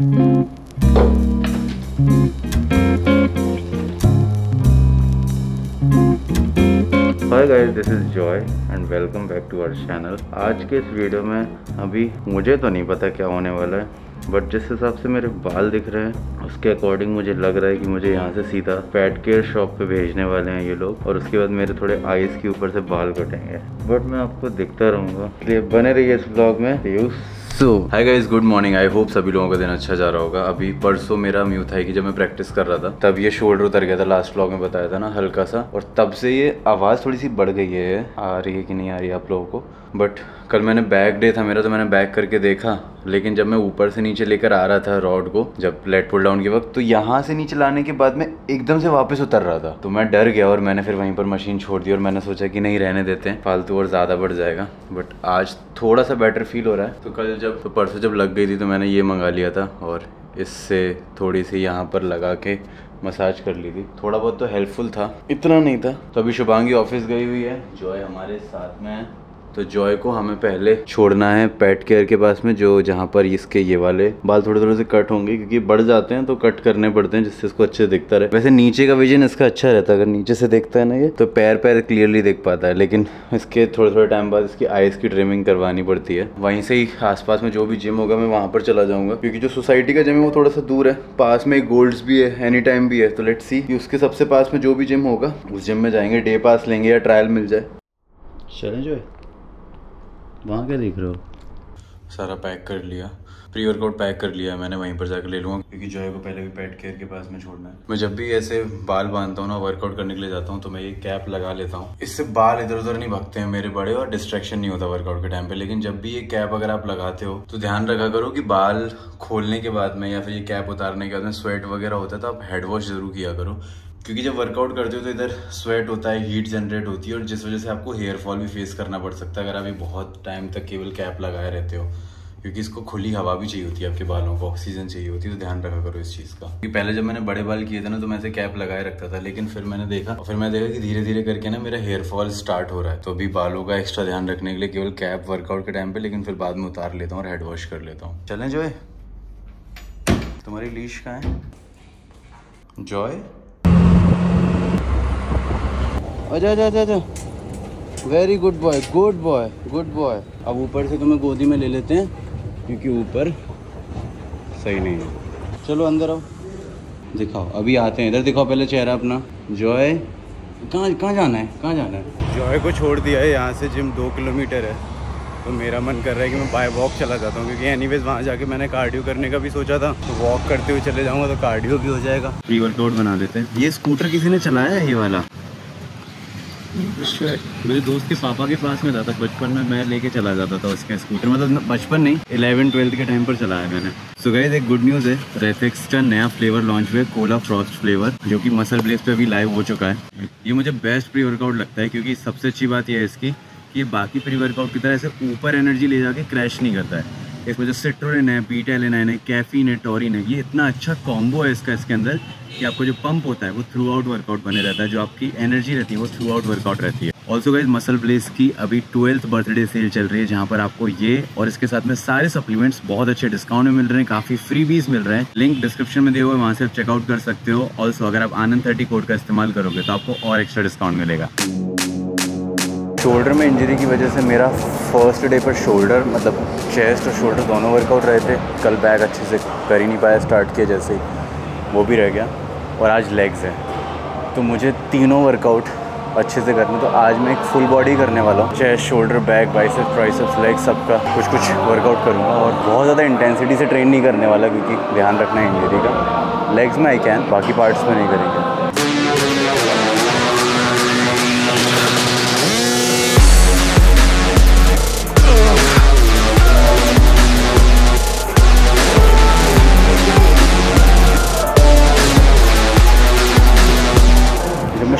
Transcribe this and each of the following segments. Hi guys, this is Joy and welcome back to our channel. आज के इस video में अभी मुझे तो नहीं पता क्या होने वाला है, बट जिस हिसाब से मेरे बाल दिख रहे हैं उसके अकॉर्डिंग मुझे लग रहा है कि मुझे यहाँ से सीधा पैड केयर शॉप पे भेजने वाले हैं ये लोग, और उसके बाद मेरे थोड़े आईज के ऊपर से बाल कटेंगे, बट मैं आपको दिखता रहूँगा, इसलिए बने रहिए इस ब्लॉग में। So hi guys, good morning. I hope सभी लोगों का दिन अच्छा जा रहा होगा। अभी परसों मेरा म्यू था कि जब मैं प्रैक्टिस कर रहा था तब ये शोल्डर उतर गया था, लास्ट व्लॉग में बताया था ना, हल्का सा, और तब से ये आवाज़ थोड़ी सी बढ़ गई है। आ रही है कि नहीं आ रही है आप लोगों को? बट कल मैंने बैक डे था मेरा, तो मैंने बैक करके देखा, लेकिन जब मैं ऊपर से नीचे लेकर आ रहा था रॉड को, जब लेट पुल डाउन के वक्त, तो यहाँ से नीचे लाने के बाद मैं एकदम से वापस उतर रहा था, तो मैं डर गया और मैंने फिर वहीं पर मशीन छोड़ दी, और मैंने सोचा कि नहीं, रहने देते हैं फालतू और ज़्यादा बढ़ जाएगा। बट आज थोड़ा सा बेटर फील हो रहा है। तो कल जब परसों जब लग गई थी तो मैंने ये मंगा लिया था और इससे थोड़ी सी यहाँ पर लगा के मसाज कर ली थी। थोड़ा बहुत तो हेल्पफुल था, इतना नहीं था। तो अभी शुभांगी ऑफिस गई हुई है, जॉय हमारे साथ में है, तो जॉय को हमें पहले छोड़ना है पेट केयर के पास में, जो जहाँ पर इसके ये वाले बाल थोड़े थोड़े से कट होंगे, क्योंकि बढ़ जाते हैं तो कट करने पड़ते हैं, जिससे इसको अच्छे दिखता रहे। वैसे नीचे का विजन इसका अच्छा रहता है, अगर नीचे से देखता है ना ये, तो पैर पैर क्लियरली देख पाता है, लेकिन इसके थोड़े थोड़े टाइम बाद इसकी आईज़ की ट्रिमिंग करवानी पड़ती है। वहीं से ही आसपास में जो भी जिम होगा मैं वहाँ पर चला जाऊँगा, क्योंकि जो सोसाइटी का जिम है वो थोड़ा सा दूर है, पास में गोल्ड्स भी है, एनी टाइम भी है। तो लेट्स सी, उसके सबसे पास में जो भी जिम होगा उस जिम में जाएंगे, डे पास लेंगे या ट्रायल मिल जाए। चलें जॉय, वहाँ क्या देख रहे हो? सारा पैक कर लिया, प्री वर्कआउट पैक कर लिया मैंने, वहीं पर जाकर ले लूँगा, क्योंकि जॉय को पहले भी पेट केयर के पास में छोड़ना है। मैं जब भी ऐसे बाल बांधता हूँ ना, वर्कआउट करने के लिए जाता हूँ, तो मैं ये कैप लगा लेता हूँ, इससे बाल इधर उधर नहीं भागते हैं मेरे बड़े, और डिस्ट्रैक्शन नहीं होता वर्कआउट के टाइम पे। लेकिन जब भी ये कैप अगर आप लगाते हो तो ध्यान रखा करो कि बाल खोलने के बाद में या फिर ये कैप उतारने के बाद में स्वेट वगैरह होता है, तो आप हेड वॉश जरूर किया करो, क्योंकि जब वर्कआउट करते हो तो इधर स्वेट होता है, हीट जनरेट होती है, और जिस वजह से आपको हेयर फॉल भी फेस करना पड़ सकता है अगर आप ये बहुत टाइम तक केवल कैप लगाए रहते हो, क्योंकि इसको खुली हवा भी चाहिए होती है, आपके बालों को ऑक्सीजन चाहिए होती है, तो ध्यान रखा करो इस चीज़ का। क्योंकि पहले जब मैंने बड़े बाल किए थे ना, तो मैं ऐसे कैप लगाए रखता था, लेकिन फिर मैंने देखा कि धीरे धीरे करके ना मेरा हेयर फॉल स्टार्ट हो रहा है, तो अभी बालों का एक्स्ट्रा ध्यान रखने के लिए केवल कैप वर्कआउट के टाइम पर, लेकिन फिर बाद में उतार लेता हूँ और हेड वॉश कर लेता हूँ। चलें जॉय, तुम्हारी लीश कहाँ है? जॉय आजा आजा आजा, very good boy, good boy, good boy. अब ऊपर से तुम्हें गोदी में ले लेते हैं, क्योंकि ऊपर सही नहीं है। चलो अंदर आओ, दिखाओ, अभी आते हैं, इधर दिखाओ पहले चेहरा अपना। जॉय कहाँ जाना है, कहाँ जाना है? जॉय को छोड़ दिया है, यहाँ से जिम 2 किलोमीटर है, तो मेरा मन कर रहा है कि मैं बाय वॉक चला जाता हूँ, क्योंकि एनीवेज वहाँ जाके मैंने कार्डियो करने का भी सोचा था, तो वॉक करते हुए चले जाऊँगा तो कार्डियो भी हो जाएगा। प्री वर्कआउट बना लेते हैं। ये स्कूटर किसी ने चलाया है? ये वाला मेरे दोस्त के पापा के पास में था बचपन में, मैं लेके चला जाता था उसके स्कूटर, मतलब बचपन नहीं, 11-12 के टाइम पर चलाया मैंने। सो गाइस, एक गुड न्यूज़ है, रेफेक्स का नया फ्लेवर लॉन्च हुआ है, कोला फ्रॉस्ट फ्लेवर, जो कि मसल ब्लेस पे भी लाइव हो चुका है। ये मुझे बेस्ट प्री वर्कआउट लगता है, क्योंकि सबसे अच्छी बात यह है इसकी कि ये बाकी प्री वर्कआउट की तरह से ऊपर एनर्जी ले जाके क्रैश नहीं करता है। इसमें जो सिट्रोलिन है, बीटा-एलेनाइन है, कैफीन है, टॉरिन है, ये इतना अच्छा कॉम्बो है इसका, इसके अंदर कि आपको जो पंप होता है वो थ्रू आउट वर्कआउट बने रहता है, जो आपकी एनर्जी रहती है वो थ्रू आउट वर्कआउट रहती है। ऑल्सो गाइस, मसल ब्लेस की अभी 12th बर्थडे सेल चल रही है, जहाँ पर आपको ये और इसके साथ में सारे सप्लीमेंट्स बहुत अच्छे डिस्काउंट में मिल रहे हैं, काफ़ी फ्रीबीज मिल रहे हैं। लिंक डिस्क्रिप्शन में दिए हुए, वहाँ से आप चेकआउट कर सकते हो। ऑल्सो अगर आप आनंद 30 कोड का इस्तेमाल करोगे तो आपको और एक्स्ट्रा डिस्काउंट मिलेगा। शोल्डर में इंजरी की वजह से मेरा फर्स्ट डे पर शोल्डर, मतलब चेस्ट और शोल्डर दोनों वर्कआउट रहे थे। कल बैक अच्छे से कर ही नहीं पाया, स्टार्ट किया जैसे ही, वो भी रह गया, और आज लेग्स है, तो मुझे तीनों वर्कआउट अच्छे से करना। तो आज मैं एक फुल बॉडी करने वाला हूँ, chest, shoulder, back, biceps, triceps, legs, सबका कुछ कुछ वर्कआउट करूँगा, और बहुत ज़्यादा इंटेंसिटी से ट्रेन नहीं करने वाला, क्योंकि ध्यान रखना है इंजरी का। लेग्स में आई कैन, बाकी पार्ट्स में नहीं करेंगे।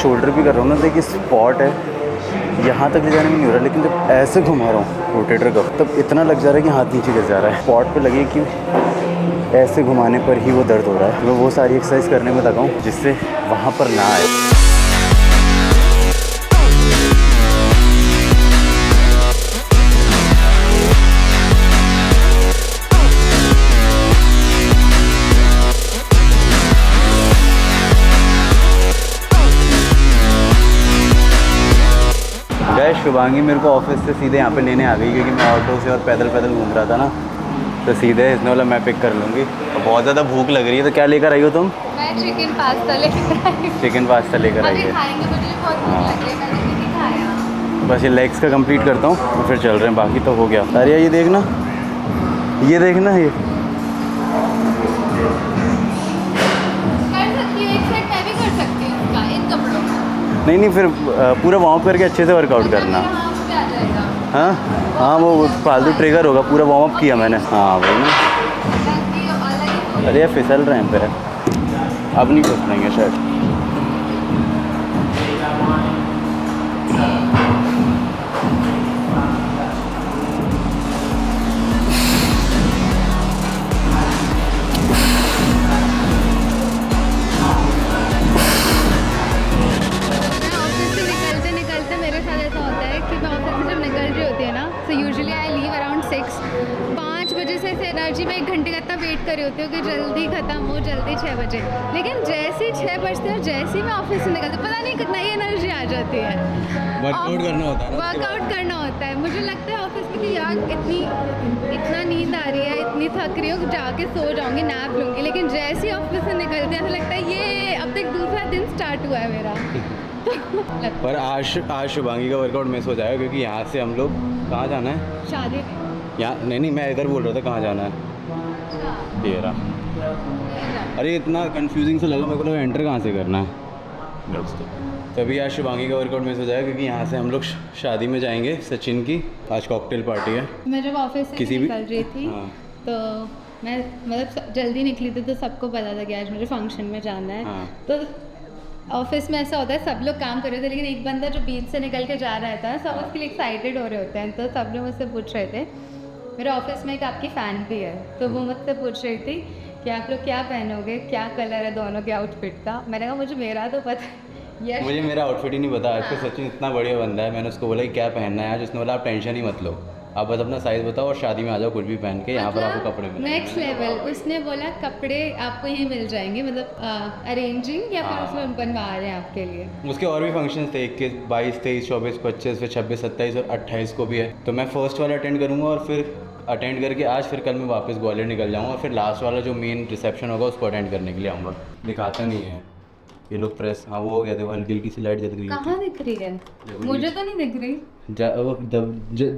शोल्डर भी कर रहा हूँ ना, देखिए स्पॉट है, यहाँ तक ले जाने में नहीं हो रहा, लेकिन जब ऐसे घुमा रहा हूँ रोटेटर का, तब इतना लग जा रहा है कि हाथ नीचे गिर जा रहा है। स्पॉट पे लगे कि ऐसे घुमाने पर ही वो दर्द हो रहा है, तो मैं वो सारी एक्सरसाइज करने में लगाऊँ जिससे वहाँ पर ना आए। शुभांगी मेरे को ऑफिस से सीधे यहाँ पे लेने आ गई, क्योंकि मैं ऑटो से और पैदल पैदल घूम रहा था ना, तो सीधे इसने बोला मैं पिक कर लूँगी। और बहुत ज़्यादा भूख लग रही है, तो क्या लेकर आई हो तुम? मैं चिकन पास्ता लेकर आई। चिकन पास्ता लेकर आई है। हाँ, बस ये लेग्स का कंप्लीट करता हूँ और फिर चल रहे हैं, बाकी तो हो गया। अरे ये देखना, ये देखना, ये नहीं नहीं, फिर पूरा वार्म अप करके अच्छे से वर्कआउट करना। हाँ हाँ, वो फालतू ट्रिगर होगा, पूरा वार्म अप किया मैंने। हाँ भाई, अरे यार फिसल रहे हैं, फिर अब नहीं फिसलेंगे शायद। होती हूँ कि जल्दी ख़त्म हो, जल्दी 6 बजे, लेकिन जैसे ही 6 बजते हैं, जैसे ही मैं ऑफिस से निकलती हूँ, पता नहीं कितना ही एनर्जी आ जाती है। वर्कआउट करना होता है, वर्कआउट करना होता है। मुझे लगता है ऑफिस में कि यार इतना नींद आ रही है, इतनी थक रही हूँ, जाके सो जाऊँगी, नैप लूँगी, लेकिन जैसे ही ऑफिस से निकलते हैं ऐसा लगता है ये अब तक दूसरा दिन स्टार्ट हुआ है मेरा। पर आज शुभांगी का वर्कआउट मिस हो जाएगा, क्योंकि यहाँ से हम लोग कहाँ जाना है? शादी। यहाँ नहीं, मैं इधर बोल रहा था, कहाँ जाना है? तेरा। अरे इतना कंफ्यूजिंग से लगा, मेरे को लगा एंटर कहाँ से करना है। तभी आज शुभांगी का वर्कआउट मिस हो जाएगा, क्योंकि यहाँ से हम लोग शादी में जाएंगे सचिन की। आज कॉकटेल पार्टी है। मैं जब ऑफिस से निकल रही थी, हाँ। तो मैं मतलब जल्दी निकली थी, तो सबको पता था कि आज मुझे फंक्शन में जाना है। हाँ। तो ऑफिस में ऐसा होता है सब लोग काम कर रहे थे, लेकिन एक बंदा जो बीच से निकल के जा रहा था, सब उसके लिए एक्साइटेड हो रहे होते हैं। तो सब लोग मुझसे पूछ रहे थे, मेरे ऑफिस में एक आपकी फ़ैन भी है, तो वो मुझसे पूछ रही थी कि आप लोग क्या पहनोगे, क्या कलर है दोनों के आउटफिट का। मैंने कहा मुझे मेरा तो पता है, यस मुझे मेरा आउटफिट ही नहीं पता। आज तो सचिन इतना बढ़िया बंदा है, मैंने उसको बोला कि क्या पहनना है आज, उसने बोला आप टेंशन ही मत लो, आप बस अपना साइज़ बताओ और शादी में आ जाओ कुछ भी पहन के, यहाँ पर आपको कपड़े मिलेंगे। नेक्स्ट लेवल, उसने बोला कपड़े आपको यहीं मिल जाएंगे, मतलब अरेंजिंग या फिर उसमें बनवा रहे हैं आपके लिए। उसके और भी फंक्शंस थे, 21, 22, 23, 24, 25, फिर 26, 27 और 28 को भी है। तो मैं फर्स्ट वाला अटेंड करूँगा, और फिर अटेंड करके आज फिर कल मैं वापस ग्वालियर निकल जाऊँगा, और फिर लास्ट वाला जो मेन रिसेप्शन होगा उसको अटेंड करने के लिए आऊँगा। दिखाता नहीं है ये लोग प्रेस। हाँ वो हो गया, देखो हल्की हल्की सी लाइट जल रही है। कहाँ दिख रही है? मुझे तो नहीं दिख रही। वो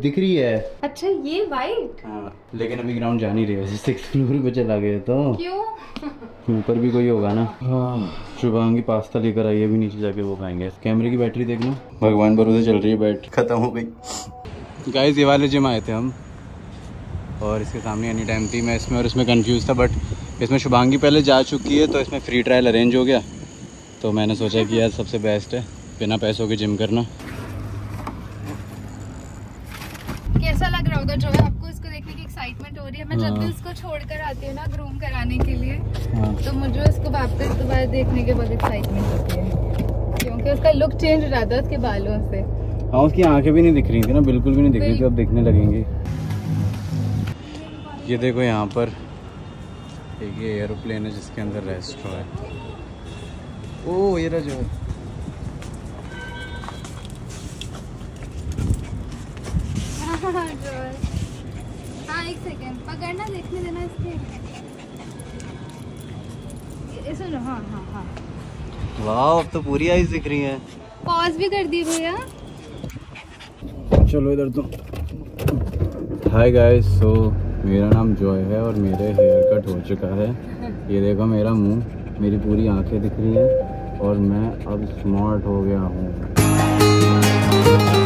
दिख रही है। अच्छा ये वाइट। हाँ, लेकिन अभी ग्राउंड जा नहीं रही है, 6 फ्लोर पे चला गया तो क्यों, ऊपर भी कोई होगा ना। हाँ, शुभांगी पास्ता लेकर आई है, अभी नीचे जाके वो खाएंगे। कैमरे की बैटरी देखना, भगवान भरोसे चल रही है, बैटरी खत्म हो गई। गाइस ये वाले जिम आए थे हम, और इसके सामने एनी टाइम थी। मैं इसमें और इसमें कंफ्यूज था, बट इसमें शुभांगी पहले जा चुकी है, तो इसमें फ्री ट्रायल अरेंज हो गया, तो मैंने सोचा कि यार सबसे बेस्ट है बिना पैसों के जिम करना। कैसा लग रहा होगा जो है आपको, इसको देखने की एक्साइटमेंट हो रही है। मैं जब भी इसको छोड़कर आती हूँ ना ग्रूम कराने के लिए, तो मुझे इसको वापस दोबारा देखने के बाद एक्साइटमेंट होती है, क्योंकि उसका लुक चेंज हो जाता है उसके बालों से। हाँ, उसकी आँखें भी नहीं दिख रही थी ना, बिल्कुल भी नहीं दिख रही थी, अब दिखने लगेंगी। ये देखो यहाँ पर एक ये एरोप्लेन है जिसके अंदर रेस्टो है। ओह ये रहा। हाँ एक सेकेंड पकड़ना, देखने देना इसके। हाँ हाँ हाँ, वाह अब तो पूरी आइस दिख रही है। पॉज भी कर दी भैया। चलो इधर तो। हाय गाइस, सो मेरा नाम जॉय है और मेरे हेयर कट हो चुका है। ये देखो मेरा मुंह, मेरी पूरी आंखें दिख रही हैं, और मैं अब स्मार्ट हो गया हूँ।